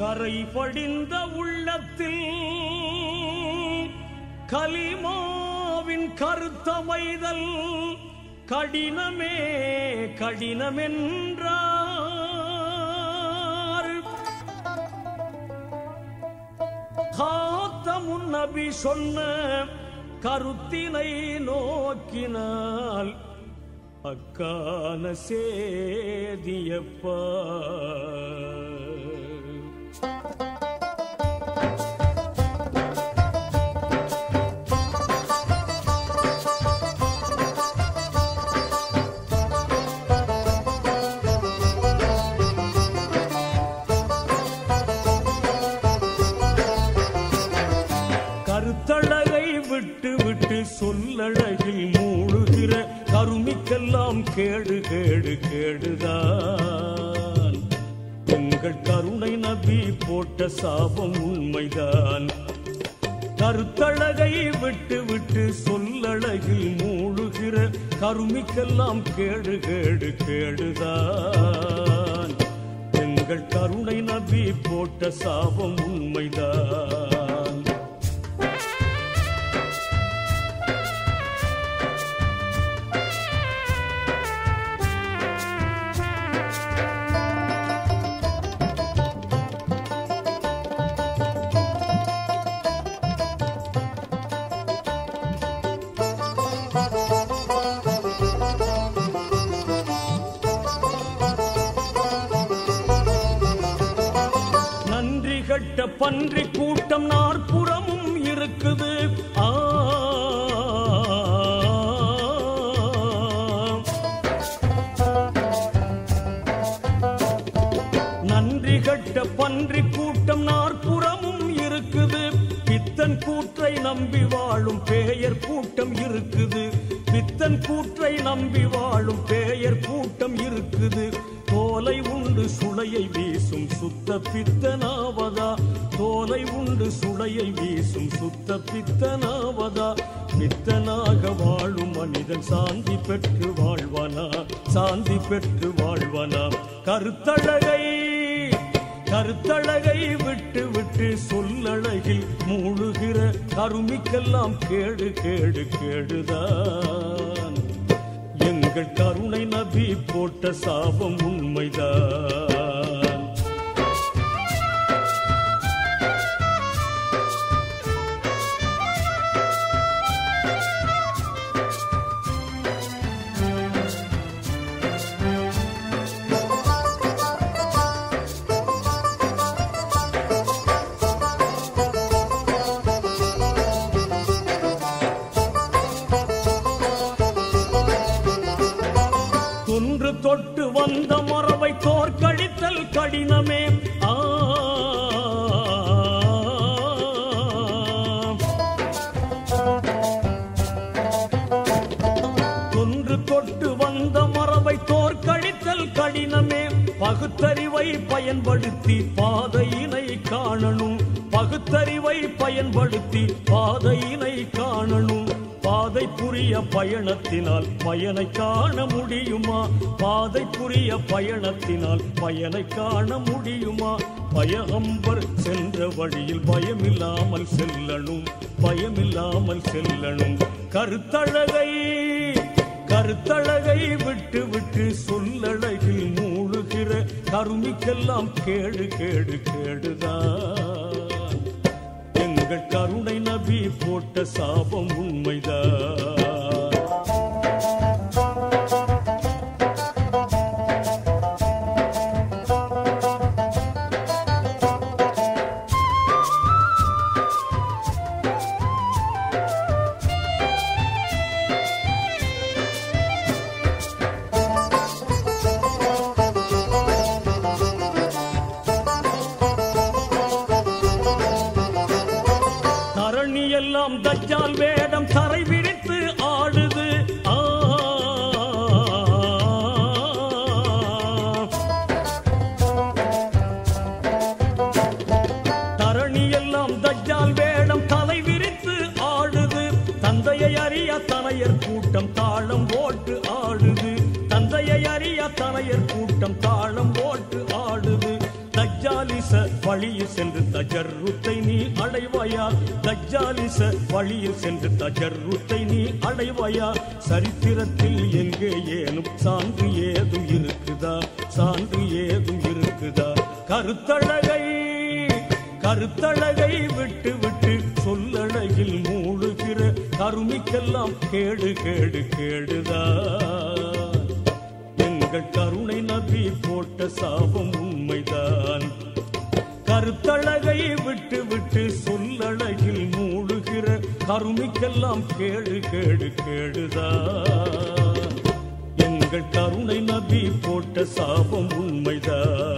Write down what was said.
கரை படிந்த உள்ளத்தில் கலிமாவின் கருத்தமைதல் கடினமே கடினமென்றார். காத்தமுன் நபி சொன்ன கருத்தினை நோக்கினால் அக்கான சேதியப்பா. கருத்தழகை விட்டு விட்டு சொல்லழகில் மூடுகிற கருமிக்கெல்லாம் கேடு கேடு கேடுதான். உங்கள் கருணை நபி போட்ட சாபம் உண்மைதான். கருத்தழகை விட்டு விட்டு சொல்லழகில் மூடுகிற கருமிக்கெல்லாம் கேடு கேடு கேடுதான். உங்கள் கருணை நபி போட்ட சாபம் உண்மைதான். பன்றி கூட்டம் நாற்புறமும் இருக்குது. நன்றி கட்ட பன்றி கூட்டம் நாற்புறமும் இருக்குது. பித்தன் கூற்றை நம்பி வாழும் பேயர் கூட்டம் இருக்குது. பித்தன் கூற்றை நம்பி வாழும் பேயர் கூட்டம் இருக்குது. தோலை உண்டு சுளையை வீசும் சுத்த பித்தனாவதா. தோலை உண்டு சுளையை வீசும் சுத்த பித்தனாவதா. பித்தனாக வாழும் மனிதன் சாந்தி பெற்று வாழ்வானா, சாந்தி பெற்று வாழ்வானா. கருத்தழகை கருத்தழகை விட்டு விட்டு சொல்லழகில் மூழ்கிற கருமிக்கெல்லாம் கேடு கேடு கேடுதான். எங்கள் கருணை நபி போட்ட சாபம் உண்மைதான். தொட்டு வந்த மரபை தோற்கடித்தல் கடினமே. தொன்று தொட்டு வந்த மரபை தோற்கடித்தல் கடினமே. பகுத்தறிவை பயன்படுத்தி பாதையினை காணணும். பகுத்தறிவை பயன்படுத்தி பாதையினை காணணும். பாதை புரிய பயணத்தினால் பயனை காண முடியுமா? பாதை புரிய பயணத்தினால் பயனை காண முடியுமா? பயகம்பர் சென்ற வழியில் பயமில்லாமல் செல்லணும், பயமில்லாமல் செல்லணும். கருத்தழகை கருத்தழகை விட்டு விட்டு சொல்லழகில் மூழ்கிற கருமிக்கெல்லாம் கேடு கேடு கேடுதான். எங்கள் கருணை நபி போட்ட சாபம் உண்மைதான். எல்லாம் தஜ்ஜால் வேடம் தரை விரித்து ஆடுது. தரணி எல்லாம் தஜ்ஜால் வேடம் தலை விரித்து ஆடுது. தந்தையை அறிய தனையர் கூட்டம் தாளம் போட்டு ஆடுது. தந்தையை அறிய தனையர் கூட்டம் தாளம் போட்டு ஆடுது. தஜ்ஜாலிச வழியில் சென்று தஜர்ருத்தை நீ அடைவாயா? தஜ்ஜாலிச வழியில் சென்று தஜர்ருத்தை நீ அடைவாயா? சரித்திரத்தில் எங்கே ஏனும் சான்று ஏதும் இருக்குதா? சான்று ஏதும் இருக்குதா? கருத்தழகை கருத்தழகை விட்டு விட்டு சொல்லழகில் மூழ்கிற கருமிக்கெல்லாம் கேடு கேடு கேடுதா? எங்கள் கருணை நபி போட்ட சாபம் உண்மைதான். கருத்தழகை விட்டு விட்டு சொல்லழகில் மூழ்கிற கருமிக்கெல்லாம் கேடு கேடு கேடுதா? எங்கள் கருணை நபி போட்ட சாபம் உண்மைதான்.